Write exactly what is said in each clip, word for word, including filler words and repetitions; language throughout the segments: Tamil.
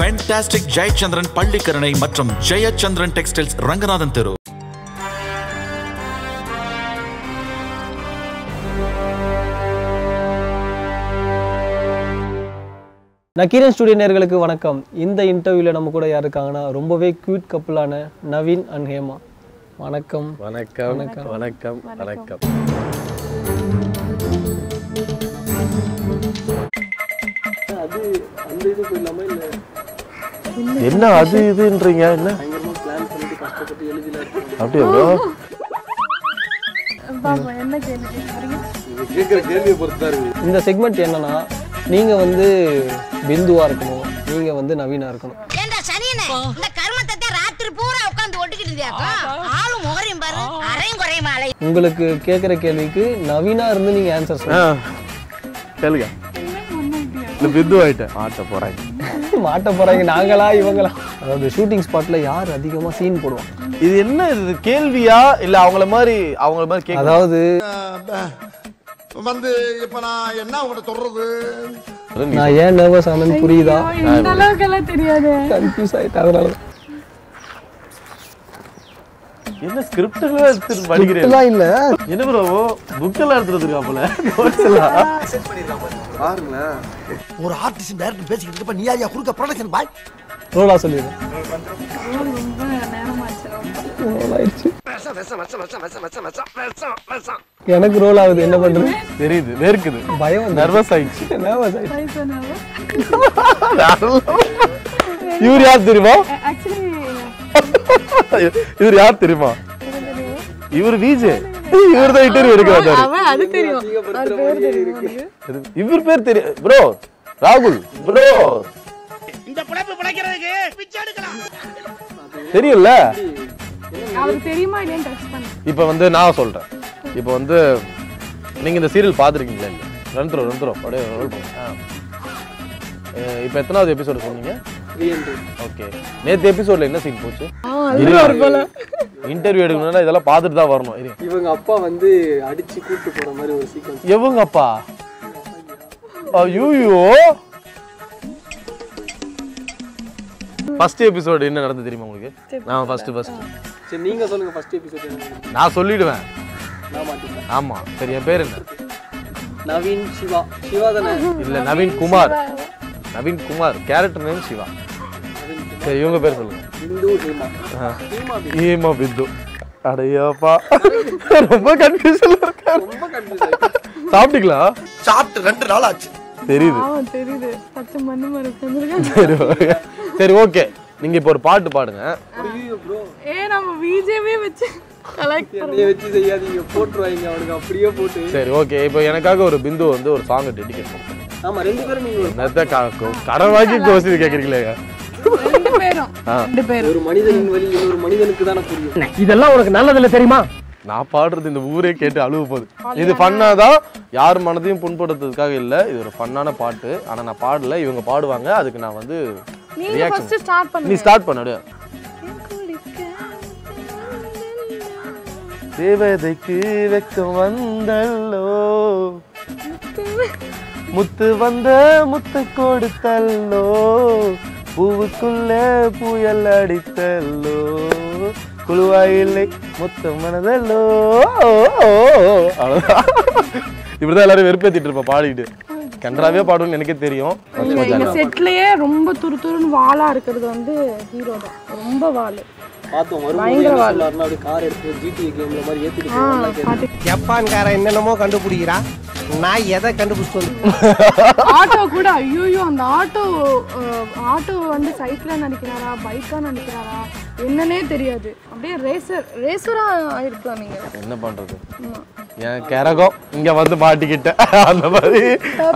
Fantastic Jayachandran Pallikkaranai மற்றும் Jayachandran Textiles ரங்கநாதன் தெரு. நக்கீரன் ஸ்டுடியோ நேயர்களுக்கு வணக்கம். இந்த இன்டர்வியூல நம்ம கூட யார் இருக்காங்கன்னா ரொம்பவே கியூட் கப்புளான நவீன் அண்ட் ஹேமா. வணக்கம் வணக்கம் வணக்கம் வணக்கம். அது அந்த இது இல்லாம இல்ல என்ன அது இதுன்றீங்க என்ன? பயங்கரமா பிளான் பண்ணிட்டு கஷ்டப்பட்டு எழுதினா அப்படியே bro. பாப்பா என்ன கேக்குறீங்க? இது கேக்குற கேள்வியை பொறுத்து இருக்கு. இந்த செக்மெண்ட் என்னன்னா நீங்க வந்து பிந்துவா இருக்கணும், நீங்க வந்து நவீனா இருக்கணும். ஏண்டா சனியனே இந்த கர்மத்தை ராத்திரி பூரா உட்கார்ந்து ஒட்டிக்கிட்டு இருந்தியாக்கா? ஆளு முகரையும் பாரு, அரையும் குறையும் ஆளை. உங்களுக்கு கேக்குற கேள்விக்கு நவீனா இருந்து நீங்க ஆன்சர் சொல்லுங்க. கேளுங்க. நான் பிந்துவாயிட்ட மாட்ட போறாங்க. மாட்ட போறாங்க நாங்களா இவங்களா? அதாவது ஷூட்டிங் ஸ்பாட்ல யார் அதிகமா சீன் போடுவாங்க? இது என்ன இது கேள்வியா இல்ல அவங்கள மாதிரி அவங்கள மாதிரி கேக்குறது? அதாவது வந்து இப்ப நான் என்ன உங்களை சொல்றது? நான் ஏன் நர்வஸ் ஆனது புரியுதா? இந்த அளவுக்குலாம் தெரியாது. கன்ஃபியூஸ் ஆயிட்டேன் அதனால. என்ன ஸ்கிரிப்ட்ல எடுத்து படிக்கிறீங்க? இல்ல இல்ல. என்ன bro புக் எல்லாம் எடுத்து வச்சிருக்கா போல. நோட்ஸ் எல்லாம் செட் பண்ணிருக்காங்க பாருங்க. ஒரு ஆர்டிஸ்ட் டைரக்டர் பேசிக்கிட்டு இருக்கப்ப நீ யாரையா குறுக்க ப்ரொடக்ஷன் பாய்? ரோலா சொல்லிரு. ரொம்ப நேரமாச்சு. ரோலாயிச்சு. வெச்ச வெச்ச வெச்ச வெச்ச வெச்ச வெச்ச வெச்ச. எனக்கு ரோல் ஆகுது என்ன பண்றது? தெரியுது வேர்க்குது. பயம் நர்வஸ் ஆயிடுச்சு. நர்வஸ் ஆயிடுச்சு. இவர் யார் தெரியுமா? एक्चुअली இவர் யார் தெரியுமா? இவர் விஜே. இவர் தான் இன்டர்வியூ எடுக்கறாரு. அவ அது தெரியும். அவர் பேர் தெரியும். இவர் பேர் தெரியும். bro ராகுல் bro இந்த புலப்பு புலக்கிறதுக்கு பிச்சை எடுக்கலாம். தெரியும்ல? அவருக்கு தெரியுமா இல்லன்னு டெக்ஸ்ட் பண்ணு. இப்போ வந்து நான் சொல்றேன். இப்போ வந்து நீங்கள் இந்த சீரியல் பார்த்துருக்கீங்களா? இல்லை ரன்த்ரோ ரன்த்ரோ அப்படியே ரோல் பண்ணுங்க. ஆ இப்போ எத்தனாவது எபிசோடு சொன்னீங்க? ஓகே நேற்று எபிசோடில் என்ன சீன் போச்சு? இன்டர்வியூ எடுக்கணும்னா இதெல்லாம் பார்த்துட்டு தான் வரணும். இவங்க அப்பா வந்து அடித்து கூப்பிட்டு போகிற மாதிரி ஒரு சீக்வன்ஸ். எவங்க அப்பா? ஐயோ ஃபர்ஸ்ட் எபிசோடு என்ன நடந்து தெரியுமா உங்களுக்கு? நான் ஃபர்ஸ்ட் ஃபர்ஸ்ட் சரி நீங்கள் சொல்லுங்கள். ஃபர்ஸ்ட் எபிசோடு என்ன? நான் சொல்லிவிடுவேன். ஆமா சரி என் பேர் என்ன? நவீன் சிவா. சிவா தானே? இல்ல நவீன் குமார். Naveen Kumar character name Siva. சரி இவங்க பேர் சொல்லுங்க. பிந்து ஹேமா. ஹேமா பிந்து. ஹேமா பிந்து. அடேயப்பா ரொம்ப கன்ஃபியூஷன்ல இருக்காரு. ரொம்ப கன்ஃபியூஷன். சாப்பிட்டீங்களா? சாப்பிட்டு ரெண்டு நாள் ஆச்சு. தெரியுது. ஆமா தெரியுது. பச்சை மண்ணு மாதிரி வந்துருக்காங்க. சரி ஓகே நீங்க இப்போ ஒரு பாட்டு பாடுங்க. புரியுது bro. ஏ நம்ம விஜேவே வெச்சு கலெக்ட் பண்ணி வெச்சு செய்யாதீங்க போட்றாங்க அவருக்கு அப்படியே போட்டு. சரி ஓகே இப்போ எனக்காக ஒரு பிந்து வந்து ஒரு சாங் டெடிகேட் பண்ணுங்க. ஆமா ரெண்டு பேரும் நீங்க நத்த காக்கு கரவாகி கோசி கேக்குறீங்களே. ரெண்டு பேரும் ரெண்டு பேரும் ஒரு மனிதனின் வலி இன்னொரு மனிதனுக்கு தான புரியும். இதெல்லாம் உங்களுக்கு நல்லதல்ல தெரியுமா? நான் பாடுறது இந்த ஊரே கேட்டு அழுவ போகுது. இது பண்ணாதான் யார் மனதையும் புண்படுத்துறதுக்காக இல்ல. இது ஒரு ஃபன்னான பாட்டு. ஆனா நான் பாடல இவங்க பாடுவாங்க. அதுக்கு நான் வந்து நீங்க ஃபர்ஸ்ட் ஸ்டார்ட் பண்ணு. நீ ஸ்டார்ட் பண்ணு. தேவதைக்கு வெக்கம் வந்தல்லோ முத்து வந்த முத்து கொடுத்தல்லோ பூவுக்குள்ளே புயல் அடித்தல்லோ குழுவாயில்லை முத்து மனதல்லோ. அவ்வளோதான். இப்படிதான் எல்லாரும் வெறுப்பேத்திட்டு இருப்பா பாடிட்டு. கன்றாவே பாடுன்னு எனக்கே தெரியும். இந்த செட்லயே ரொம்ப துருதுருன்னு வாளா இருக்குது வந்து ஹீரோ தான். ரொம்ப வாளு. பாத்தோம் வரும்போது எல்லாரும் அப்படியே கார் எடுத்து ஜிடி கேம்ல மாதிரி ஏத்திட்டு போறாங்க. ஜப்பான்கார என்னென்னமோ கண்டுபிடிக்கிறா. நான் எதை கண்டுபிடிச்சது? ஆட்டோ கூட ஐயோ அந்த ஆட்டோ ஆட்டோ வந்து சைக்கிளா நினைக்கிறாரா பைக்கா நினைக்கிறாரா என்னன்னே தெரியாது. அப்படியே ரேசர் ரேசரா ஆயிருக்கு. நீங்க என்ன பண்றது? என் கரகம் இங்க வந்து மாட்டிக்கிட்டேன் அந்த மாதிரி.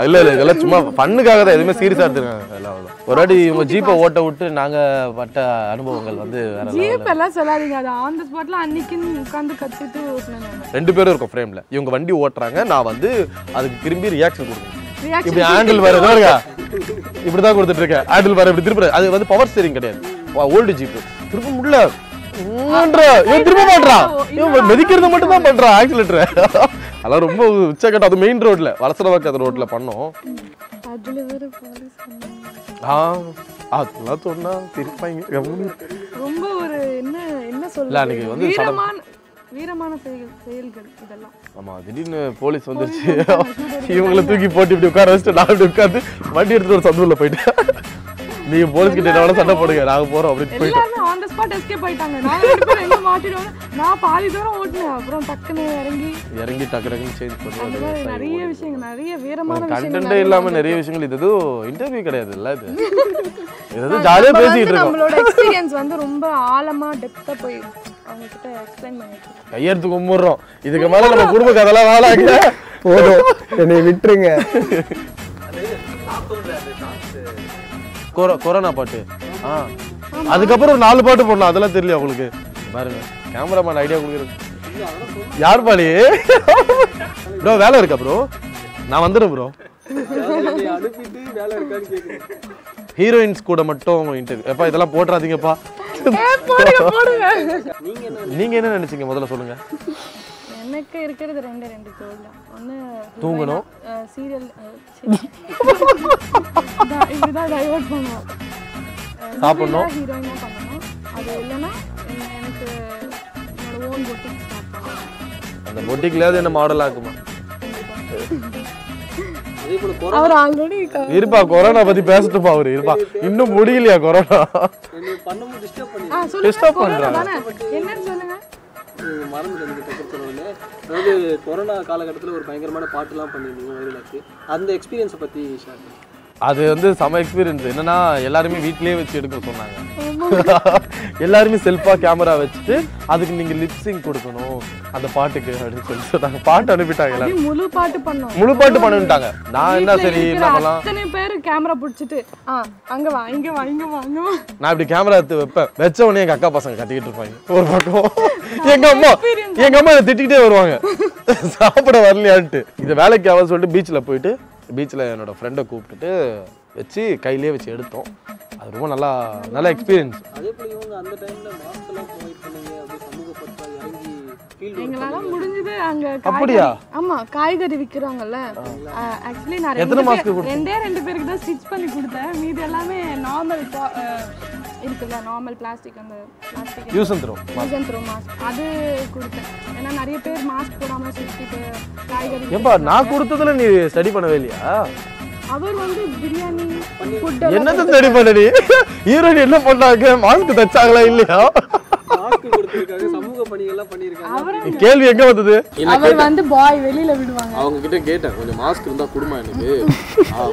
இல்ல இல்ல இதெல்லாம் சும்மா பண்ணுக்காக தான். எதுவுமே சீரியஸா எடுத்துருக்காங்க. எல்லாம் ஒரு வாட்டி உங்க ஜீப்பை ஓட்ட விட்டு நாங்க பட்ட அனுபவங்கள் வந்து ஜீப் எல்லாம் சொல்லாதீங்க. அது ஆன் தி ஸ்பாட்ல அன்னைக்குன்னு உட்காந்து கத்துட்டு ஓட்டணும். ரெண்டு பேரும் இருக்கும் ஃப்ரேம்ல. இவங்க வண்டி ஓட்டுறாங்க. நான் வந்து அதுக்கு திரும்பி ரியாக்ஷன் கொடுக்கணும். இப்படி ஹேண்டில் வேற ஏதோ இருக்கா இப்படிதான் கொடுத்துட்டு இருக்கேன். ஹேண்டில் வேற இப்படி திருப்பி அது வந்து பவர் ஸ்டீரிங் கிடையாது. ஓல்டு ஜீப்பு திருப்ப முடியல. மெதிக்கிறது மட்டும் தான் பண்றான் ஆக்சிலேட்டர். அதெல்லாம் ரொம்ப உச்சக்கட்ட. அது மெயின் ரோட்ல வலசரவாக்கு அந்த ரோட்ல பண்ணோம். அதெல்லாம் சொன்னா திருப்பாங்க. ரொம்ப ஒரு என்ன என்ன சொல்றது வீரமான வீரமான செயல்கள் இதெல்லாம். ஆமா திடீர்னு போலீஸ் வந்துருச்சு, இவங்களை தூக்கி போட்டு இப்படி உட்கார வச்சுட்டு நான் இப்படி உட்காந்து வண்டி எடுத்துட்டு ஒரு சந்துள்ள போயிட்டேன். நீங்க போலீஸ் கிட்ட எவ்வளவு சண்டை போடுங்க நாங்க போறோம் அப்படின்னு போயிட்டு ஆன் தி ஸ்பாட் எஸ்கேப் ஆயிட்டாங்க. நான் எடுத்து எங்க மாட்டிடுவாங்க, நான் பாதி தூரம் ஓடுனேன். அப்புறம் டக்குனு இறங்கி இறங்கி டக்குனு சேஞ்ச் பண்ணுவாங்க. நிறைய விஷயங்கள் நிறைய வீரமான விஷயங்கள் கண்டென்ட் இல்லாம நிறைய விஷயங்கள். இது ஏதோ இன்டர்வியூ கிடையாது இல்ல, இது ஏதோ ஜாலியா பேசிட்டு இருக்கோம். நம்மளோட எக்ஸ்பீரியன்ஸ் வந்து ரொம்ப ஆழமா டெப்தா போய் அவங்க கிட்ட எக்ஸ்பிளைன் பண்ணிட்டோம். கையெடுத்து கும்பிடுறோம், இதுக்கு மேல நம்ம குடும்ப கதைலாம் வாழாங்க போதும் என்னை விட்டுருங்க. கொரோனா பாட்டு ஆ அதுக்கப்புறம் ஒரு நாலு பாட்டு போடலாம். அதெல்லாம் தெரியல உங்களுக்கு. பாருங்க கேமராமேன் ஐடியா கொடுக்குறது யார் பாலி ப்ரோ. வேலை இருக்கா ப்ரோ? நான் வந்துடுறேன் ப்ரோ. ஹீரோயின்ஸ் கூட மட்டும் இன்டர்வியூ எப்பா இதெல்லாம் போட்டுறாதீங்கப்பா. நீங்க என்ன நினைச்சீங்க முதல்ல சொல்லுங்க. எனக்கு இருக்குது ரெண்டு ரெண்டு கோல் தான். ஒன்னு தூங்கணும் சீரியல் இதுதா டைவர்ட் பண்ணோம், சாப்பிடணும் ஹீரோயினா பண்ணணும். அது இல்லனா எனக்கு என்னோட ஓன் பொட்டிக் ஸ்டார்ட் பண்ணணும். அந்த பொட்டிக்லயே என்ன மாடல் ஆகுமா? அதே போல கொரோனா அவர் ஆல்ரெடி இருப்பா. கொரோனா பத்தி பேசிட்டு பா அவரு இருப்பா. இன்னும் முடியலையா கொரோனா பண்ணு டிஸ்டர்ப் பண்ணி டிஸ்டர்ப் பண்றானே என்னன்னு சொல்லுங்க. கொரோனா காலகட்டத்தில் ஒரு பயங்கரமான பாட்டுலாம் பண்ணியிருந்தீங்க, அந்த எக்ஸ்பீரியன்ஸை பற்றி ஷேர் பண்ணுங்க. அது வந்து செம எக்ஸ்பீரியன்ஸ். என்னன்னா எல்லாருமே வீட்லேயே வச்சு எடுக்க சொன்னாங்க. எல்லாருமே செல்ஃபாக கேமரா வச்சுட்டு அதுக்கு நீங்கள் லிப்ஸிங் கொடுக்கணும் அந்த பாட்டுக்கு அப்படின்னு சொல்லி சொன்னாங்க. பாட்டு அனுப்பிட்டாங்க எல்லாரும் முழு பாட்டு பண்ணோம் முழு பாட்டு பண்ணிட்டாங்க. நான் என்ன சரி என்ன பண்ணலாம் அத்தனை பேர் கேமரா பிடிச்சிட்டு அங்கே வா இங்கே வா இங்கே வா அங்கே வா. நான் இப்படி கேமரா எடுத்து வைப்பேன், வச்ச உடனே எங்கள் அக்கா பசங்க கத்திக்கிட்டு இருப்பாங்க. ஒரு பக்கம் எங்கள் அம்மா எங்கள் அம்மா இதை திட்டிக்கிட்டே வருவாங்க சாப்பிட வரலையான்ட்டு. இதை வேலைக்கு ஆக சொல்லிட்டு பீச்சில் போயிட்டு பீச்சில் என்னோடய ஃப்ரெண்டை கூப்பிட்டுட்டு வச்சு கையிலே வச்சு எடுத்தோம். அது ரொம்ப நல்லா நல்ல எக்ஸ்பீரியன்ஸ். அதே போல இவங்க அந்த டைம்ல மாஸ்க்லாம் போய் பண்ணுங்க அப்படி சமூகப்பட்டா இறங்கி ஃபீல் எங்களால முடிஞ்சது அங்க. அப்படியே ஆமா காய்கறி விக்கறாங்கல. एक्चुअली நான் எத்தனை மாஸ்க் கொடுத்தேன்? ரெண்டே ரெண்டு பேருக்கு தான் ஸ்டிட்ச் பண்ணி கொடுத்தேன். மீதி எல்லாமே நார்மல் இருக்குல்ல நார்மல் பிளாஸ்டிக் அந்த plastic use and throw use and throw mask அது கொடுத்தேன். ஏன்னா நிறைய பேர் மாஸ்க் போடாம சுத்திட்டு காய்கறி. ஏப்பா நான் கொடுத்ததுல நீ ஸ்டடி பண்ணவே இல்லையா? அவர் வந்து பிரியாணி ஃபுட் என்னது ரெடி பண்ணி ஹீரோயின் என்ன பண்ணாங்க மாஸ்க் தச்சாங்களா இல்லையா? மாஸ்க் கொடுத்திருக்காங்க சமூக பணியெல்லாம் பண்ணிருக்காங்க. கேள்வி எங்க வந்தது? அவர் வந்து பாய் வெளியில விடுவாங்க. அவங்க கிட்ட கேட்டேன் கொஞ்சம் மாஸ்க் இருந்தா கொடுமா எனக்கு.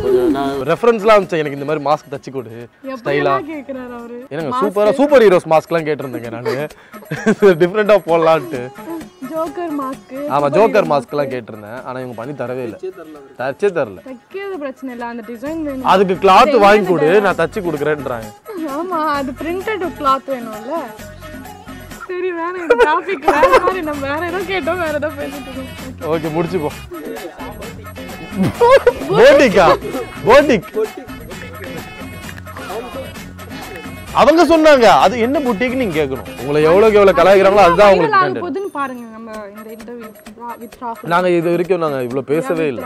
கொஞ்சம் நான் ரெஃபரன்ஸ்லாம் அனுப்பிச்சேன் எனக்கு இந்த மாதிரி மாஸ்க் தச்சி கொடு ஸ்டைலா கேக்குறாரு அவரு. என்னங்க சூப்பரா சூப்பர் ஹீரோஸ் மாஸ்க்லாம் கேட்டிருந்தேங்க நான் டிஃபரண்டா போடலாம்னு. ஜோக்கர் மாஸ்க் ஆமா ஜோக்கர் மாஸ்க்லாம் கேட்டிருந்தேன். ஆனா இவங்க பண்ணி தரவே இல்ல, தச்சே தரல. தக்கிறது பிரச்சனை இல்ல, அந்த டிசைன் வேணும், அதுக்கு கிளாத் வாங்கி கொடு நான் தச்சி கொடுக்கறேன்றாங்க. ஆமா அது பிரிண்டட் கிளாத் வேணும்ல. சரி வேற இந்த டாபிக் வேற மாதிரி நம்ம வேற ஏதோ கேட்டோம் வேற ஏதோ பேசிட்டோம். ஓகே முடிச்சு போ. போடிகா போடிக் அவங்க சொன்னாங்க அது என்ன புட்டிக்கு நீங்க கேட்கணும். உங்களை எவ்வளவு எவ்வளவு கலாய்க்கிறாங்களோ அதுதான் உங்களுக்கு பொதுன்னு பாருங்க. நம்ம இந்த இன்டர்வியூ வித் ராகுல் நாங்க இது வரைக்கும் நாங்க இவ்ளோ பேசவே இல்ல.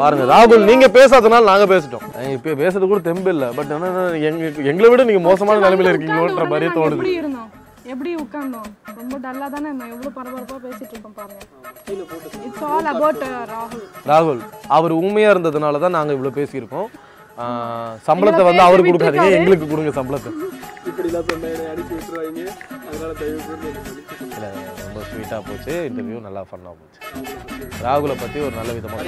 பாருங்க ராகுல் நீங்க பேசாதனால நாங்க பேசிட்டோம். இப்ப பேசுறது கூட தெம்பு இல்ல. பட் ஆனா எங்களை விட நீங்க மோசமான நிலைமையில இருக்கீங்களோன்ற மாதிரி தோணுது. எப்படி இருந்தோம் எப்படி உட்கார்ந்தோம் ரொம்ப டல்லா தான நான் எவ்வளவு பரபரப்பா பேசிட்டு இருக்கேன் பாருங்க. இட்ஸ் ஆல் அபௌட் ராகுல். ராகுல் அவர் உண்மையா இருந்ததனால தான் நாங்க இவ்ளோ பேசி இருக்கோம். சம்பளத்தை வந்து அவருக்கு கொடுக்காதீங்க எங்களுக்கு கொடுங்க சம்பளத்தை. இப்படிலாம் சொன்னா என்ன அடிச்சு விட்டுறாங்க. அதனால தயவு செஞ்சு ரொம்ப ஸ்வீட்டா போச்சு இன்டர்வியூ, நல்லா ஃபன்னா போச்சு. ராகுலை பத்தி ஒரு நல்ல விதமா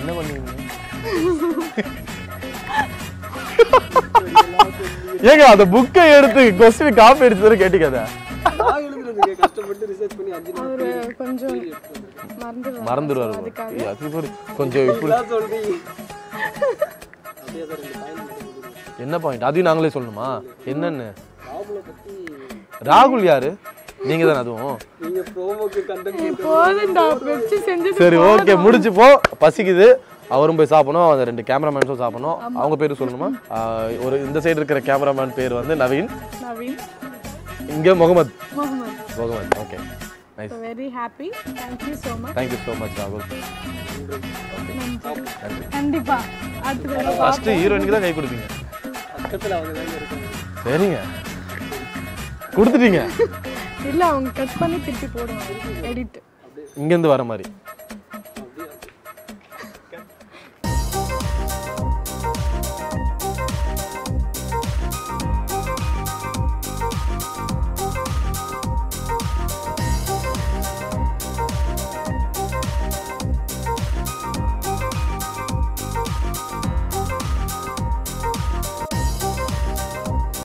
என்ன பண்ணுவீங்க ஏங்க அந்த புக்கை எடுத்து கொஸ்டின் காப்பி அடிச்சது கேட்டீங்க. என்ன பாயிண்ட் அதையும் நாங்களே சொல்லணுமா என்னன்னு? ராகுல் யாரு? நீங்க தான் அதுவும் சரி ஓகே முடிச்சுப்போ. பசிக்குது, அவரும் போய் சாப்பிடணும், அந்த ரெண்டு கேமராமேன்ஸும் சாப்பிடணும். அவங்க பேரு சொல்லணுமா? ஒரு இந்த சைடு இருக்கிற கேமராமேன் பேர் வந்து நவீன், இங்க Mohammed Mohammed okay. Nice. So very happy. Thank you so much. Thank you so much, Rahul. Kandipa. First heroine ku da kai kudupinga. Akkathula avanga da irukanga. Seringa. Kuduttinga. Illa avanga cut panni thiruppi podunga. Edit. Inga endu vara mari.